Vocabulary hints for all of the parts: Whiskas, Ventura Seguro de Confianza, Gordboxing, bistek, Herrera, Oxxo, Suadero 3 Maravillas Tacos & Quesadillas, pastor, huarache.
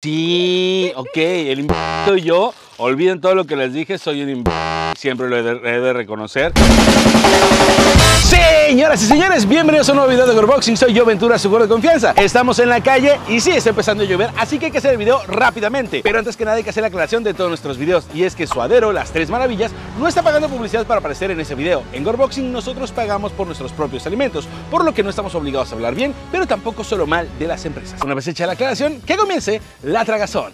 Sí, ok, el imbécil y yo, olviden todo lo que les dije, soy un imbécil, siempre lo he de reconocer. Señoras y señores, bienvenidos a un nuevo video de Gordboxing, soy yo, Ventura Seguro de Confianza. Estamos en la calle y sí, está empezando a llover, así que hay que hacer el video rápidamente. Pero antes que nada hay que hacer la aclaración de todos nuestros videos, y es que Suadero, las 3 Maravillas, no está pagando publicidad para aparecer en ese video. En Gordboxing nosotros pagamos por nuestros propios alimentos, por lo que no estamos obligados a hablar bien, pero tampoco solo mal de las empresas. Una vez hecha la aclaración, que comience la tragazón.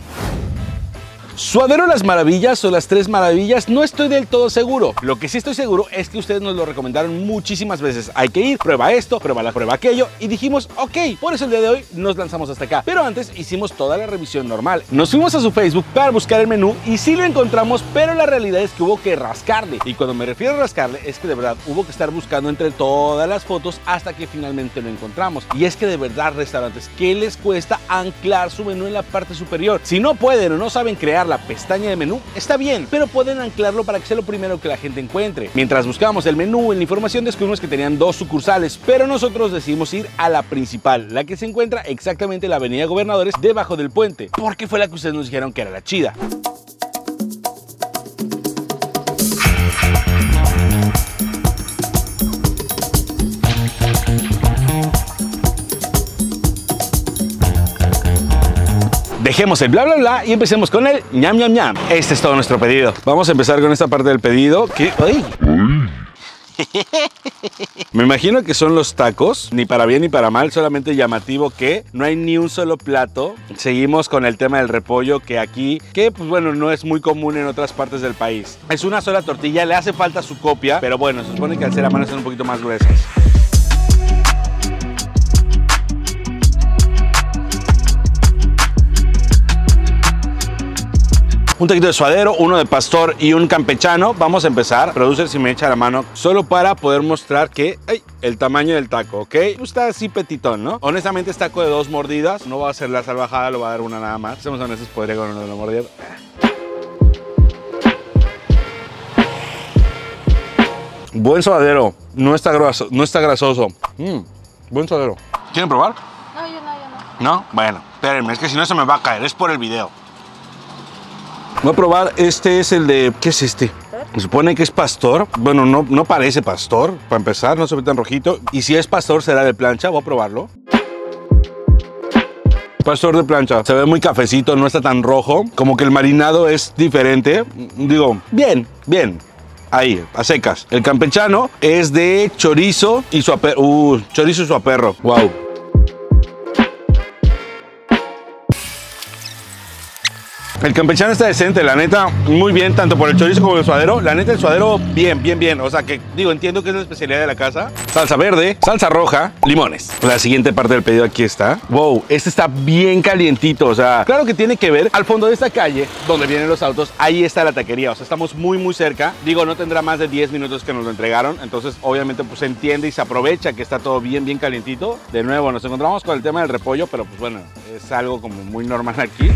Suadero las Maravillas o las 3 Maravillas, no estoy del todo seguro. Lo que sí estoy seguro es que ustedes nos lo recomendaron muchísimas veces. Hay que ir, prueba esto, prueba aquello. Y dijimos, ok, por eso el día de hoy nos lanzamos hasta acá. Pero antes hicimos toda la revisión normal. Nos fuimos a su Facebook para buscar el menú y sí lo encontramos, pero la realidad es que hubo que rascarle. Y cuando me refiero a rascarle, es que de verdad hubo que estar buscando entre todas las fotos hasta que finalmente lo encontramos. Y es que de verdad, restaurantes, ¿qué les cuesta anclar su menú en la parte superior? Si no pueden o no saben crear la pestaña de menú, está bien, pero pueden anclarlo para que sea lo primero que la gente encuentre. Mientras buscamos el menú, en la información descubrimos que tenían 2 sucursales, pero nosotros decidimos ir a la principal, la que se encuentra exactamente en la avenida Gobernadores, debajo del puente, porque fue la que ustedes nos dijeron que era la chida. Dejemos el bla bla bla y empecemos con el ñam ñam ñam. Este es todo nuestro pedido. Vamos a empezar con esta parte del pedido que... ¡Ay! Me imagino que son los tacos, ni para bien ni para mal, solamente llamativo que no hay ni un solo plato. Seguimos con el tema del repollo, que aquí, que pues bueno, no es muy común en otras partes del país. Es una sola tortilla, le hace falta su copia, pero bueno, se supone que al ser a mano son un poquito más gruesas. Un taquito de suadero, uno de pastor y un campechano. Vamos a empezar. Producer, si me echa la mano, solo para poder mostrar que el tamaño del taco, ¿ok? Está así petitón, ¿no? Honestamente es taco de 2 mordidas. No va a ser la salvajada, lo va a dar una nada más. Seamos honestos, podría con uno de la mordida. Buen suadero. No está grasoso. No está grasoso. Buen suadero. ¿Quieren probar? No, yo no. ¿No? Bueno, espérenme, es que si no se me va a caer. Es por el video. Voy a probar, este es el de... ¿Qué es este? Se supone que es pastor. Bueno, no parece pastor, para empezar, no se ve tan rojito. Y si es pastor, será de plancha, voy a probarlo. Pastor de plancha, se ve muy cafecito, no está tan rojo. Como que el marinado es diferente. Digo, bien. Ahí, a secas. El campechano es de chorizo y suaperro. Chorizo y suaperro, wow. El campechano está decente, la neta, muy bien, tanto por el chorizo como el suadero. La neta, el suadero, bien. O sea, que digo, entiendo que es la especialidad de la casa. Salsa verde, salsa roja, limones. La siguiente parte del pedido aquí está. Wow, este está bien calientito, o sea, claro que tiene que ver. Al fondo de esta calle, donde vienen los autos, ahí está la taquería. O sea, estamos muy cerca. Digo, no tendrá más de 10 minutos que nos lo entregaron. Entonces, obviamente, pues se entiende y se aprovecha que está todo bien calientito. De nuevo, nos encontramos con el tema del repollo, pero pues bueno, es algo como muy normal aquí.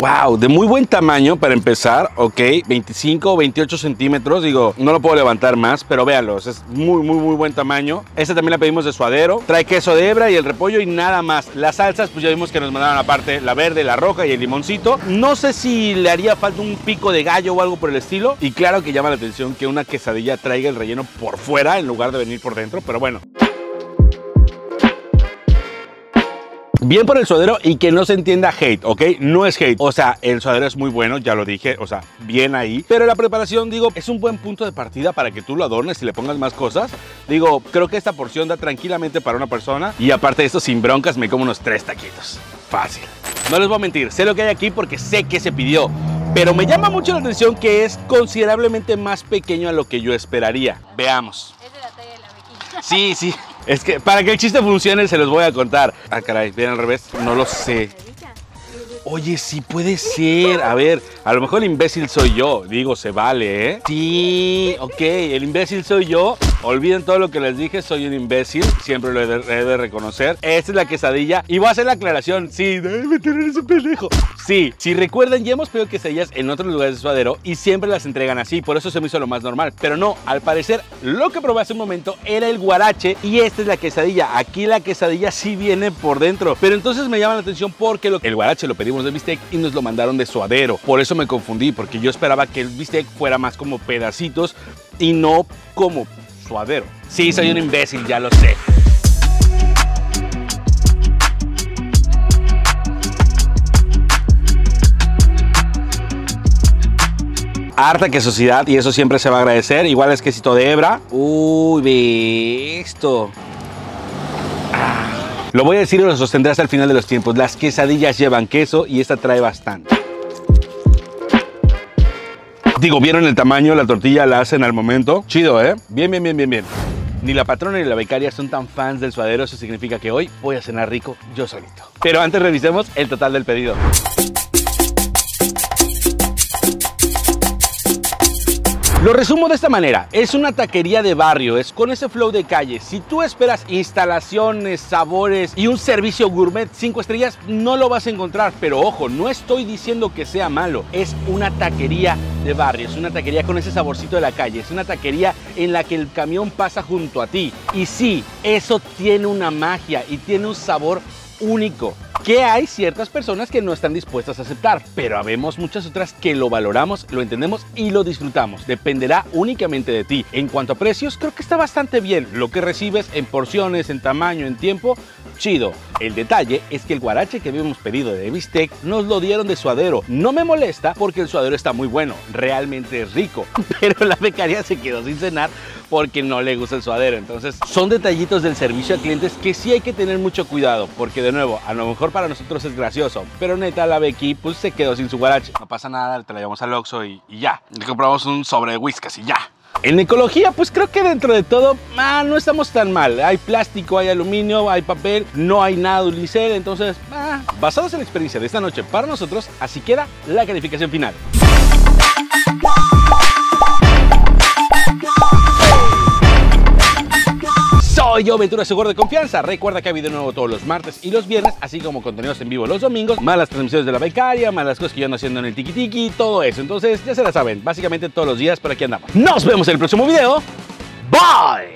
Wow, de muy buen tamaño para empezar, ok, 25 o 28 centímetros, digo, no lo puedo levantar más, pero véanlo, es muy buen tamaño. Esta también la pedimos de suadero, trae queso de hebra y el repollo y nada más. Las salsas, pues ya vimos que nos mandaron aparte la verde, la roja y el limoncito. No sé si le haría falta un pico de gallo o algo por el estilo. Y claro que llama la atención que una quesadilla traiga el relleno por fuera en lugar de venir por dentro, pero bueno. Bien por el suadero y que no se entienda hate, ¿ok? No es hate. O sea, el suadero es muy bueno, ya lo dije, o sea, bien ahí. Pero la preparación, digo, es un buen punto de partida para que tú lo adornes y le pongas más cosas. Digo, creo que esta porción da tranquilamente para una persona. Y aparte de esto, sin broncas, me como unos 3 taquitos. Fácil. No les voy a mentir, sé lo que hay aquí porque sé que se pidió. Pero me llama mucho la atención que es considerablemente más pequeño a lo que yo esperaría. Veamos. Es de la talla de la bequilla. Sí. Es que para que el chiste funcione se los voy a contar. Ah, caray, viene al revés. No lo sé. Oye, sí puede ser. A ver, a lo mejor el imbécil soy yo. Digo, se vale, ¿eh? Sí, ok, el imbécil soy yo. Olviden todo lo que les dije, soy un imbécil, siempre lo he de reconocer. Esta es la quesadilla y voy a hacer la aclaración, sí, debe meter en ese pendejo. Sí, si recuerdan, ya hemos pedido quesadillas en otros lugares de Suadero y siempre las entregan así, por eso se me hizo lo más normal. Pero no, al parecer lo que probé hace un momento era el guarache y esta es la quesadilla. Aquí la quesadilla sí viene por dentro, pero entonces me llama la atención porque el guarache lo pedimos de bistec y nos lo mandaron de Suadero. Por eso me confundí, porque yo esperaba que el bistec fuera más como pedacitos y no como Suadero. Sí, soy un imbécil, ya lo sé. Harta quesosidad y eso siempre se va a agradecer. Igual es quesito de hebra. Uy, ve esto. Ah. Lo voy a decir y lo sostendré hasta el final de los tiempos. Las quesadillas llevan queso y esta trae bastante. Digo, ¿vieron el tamaño? La tortilla la hacen al momento. Chido, ¿eh? Bien, bien, bien, bien, bien. Ni la patrona ni la becaria son tan fans del Suadero. Eso significa que hoy voy a cenar rico yo solito. Pero antes revisemos el total del pedido. Lo resumo de esta manera, es una taquería de barrio, es con ese flow de calle. Si tú esperas instalaciones, sabores y un servicio gourmet 5 estrellas, no lo vas a encontrar. Pero ojo, no estoy diciendo que sea malo, es una taquería de barrio, es una taquería con ese saborcito de la calle, es una taquería en la que el camión pasa junto a ti. Y sí, eso tiene una magia y tiene un sabor único, que hay ciertas personas que no están dispuestas a aceptar, pero habemos muchas otras que lo valoramos, lo entendemos y lo disfrutamos. Dependerá únicamente de ti. En cuanto a precios, creo que está bastante bien. Lo que recibes en porciones, en tamaño, en tiempo, chido. El detalle es que el guarache que habíamos pedido de bistec nos lo dieron de Suadero. No me molesta porque el Suadero está muy bueno, realmente es rico, pero la becaria se quedó sin cenar porque no le gusta el Suadero. Entonces son detallitos del servicio a clientes que sí hay que tener mucho cuidado, porque de nuevo, a lo mejor para nosotros es gracioso, pero neta la Becky pues se quedó sin su guarache. No pasa nada, te la llevamos al Oxxo y ya. Le compramos un sobre de Whiskas y ya. En ecología, pues creo que dentro de todo no estamos tan mal. Hay plástico, hay aluminio, hay papel, no hay nada unicel. Entonces, basados en la experiencia de esta noche para nosotros, así queda la calificación final. Soy yo, Ventura Seguro de Confianza. Recuerda que hay video nuevo todos los martes y los viernes, así como contenidos en vivo los domingos, más las transmisiones de la becaria, más las cosas que yo ando haciendo en el tiki-tiki, todo eso. Entonces, ya se la saben, básicamente todos los días por aquí andamos. Nos vemos en el próximo video. Bye.